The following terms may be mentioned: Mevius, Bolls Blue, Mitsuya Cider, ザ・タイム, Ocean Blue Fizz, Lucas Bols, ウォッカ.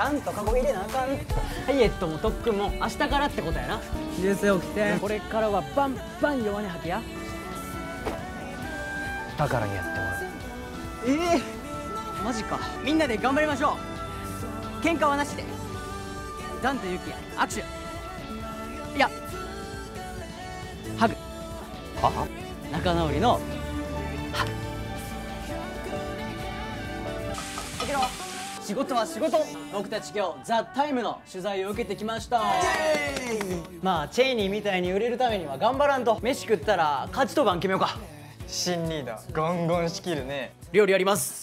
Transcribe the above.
ゃんとカゴ入れなあかん。ダイエットも特訓も明日からってことやな。冷静起きて、これからはバンバン弱音吐きや。だからにやってもらう。マジか。みんなで頑張りましょう。喧嘩はなしで。ダンとユキヤ握手、いやハグ。は？仲直りのハグ。仕事は仕事。僕たち今日「ザ・タイム」の取材を受けてきました。まあチェイニーみたいに売れるためには頑張らんと。飯食ったら勝ちと番決めようか。新リーダーゴンゴン仕切るね。料理やります。